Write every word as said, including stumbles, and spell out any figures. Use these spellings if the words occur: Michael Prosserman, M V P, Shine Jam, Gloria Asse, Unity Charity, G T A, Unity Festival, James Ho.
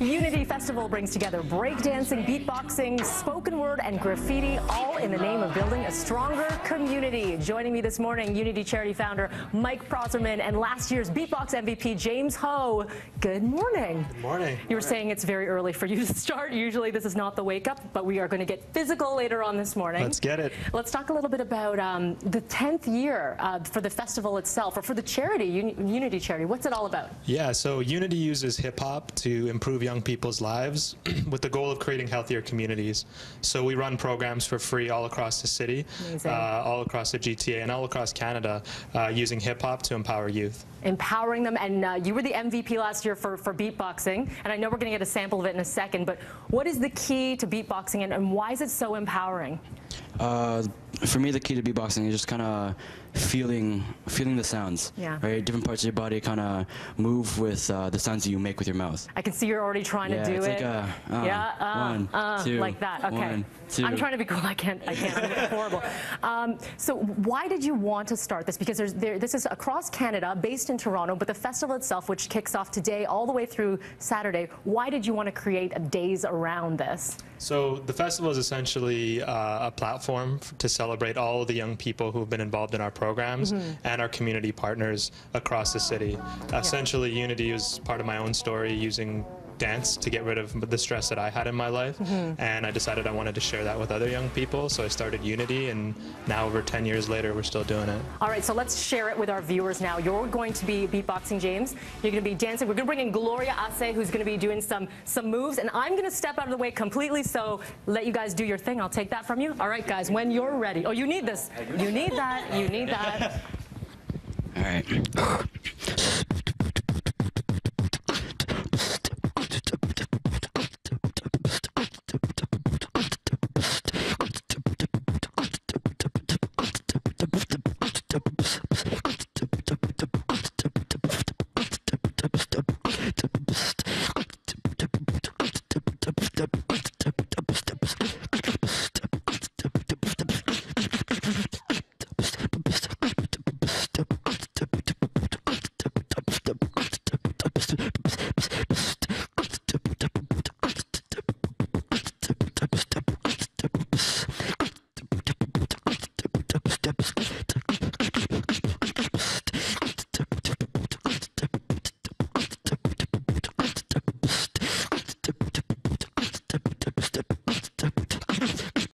Unity Festival brings together breakdancing, beatboxing, spoken word, and graffiti, all in the name of building a stronger community. Joining me this morning, Unity Charity founder Mike Prosserman and last year's beatbox M V P James Ho. Good morning. Good morning. You were saying it's very early for you to start. Usually this is not the wake up, but we are going to get physical later on this morning. Let's get it. Let's talk a little bit about um, the tenth year uh, for the festival itself, or for the charity, Un Unity Charity. What's it all about? Yeah, so Unity uses hip hop to improve young people's lives with the goal of creating healthier communities. So we run programs for free all across the city, uh, all across the G T A, and all across Canada, uh, using hip hop to empower youth. Empowering them, and uh, you were the M V P last year for, for beatboxing, and I know we're going to get a sample of it in a second, but what is the key to beatboxing, and, and why is it so empowering? Uh, for me, the key to beatboxing is just kind of feeling feeling the sounds. Yeah. Right? Different parts of your body kind of move with uh, the sounds that you make with your mouth. I can see you're already trying yeah, to do it's it. Like a, uh, yeah, uh, one, uh, two, like that. Okay. One, two. I'm trying to be cool. I can't. I can't. It's horrible. Um, so why did you want to start this? Because there's there. This is across Canada, based in Toronto, but the festival itself, which kicks off today all the way through Saturday. Why did you want to create days around this? So the festival is essentially uh, a platform to celebrate all of the young people who have been involved in our programs mm-hmm. and our community partners across the city. Yeah. Essentially, Unity is part of my own story, using dance to get rid of the stress that I had in my life, mm-hmm. and I decided I wanted to share that with other young people, so I started Unity, and now over ten years later we're still doing it. All right, so let's share it with our viewers now. You're going to be beatboxing, James. You're going to be dancing. We're going to bring in Gloria Asse, who's going to be doing some some moves, and I'm going to step out of the way completely, so let you guys do your thing. I'll take that from you. All right, guys, when you're ready. Oh, you need this. You need that. You need that. All right.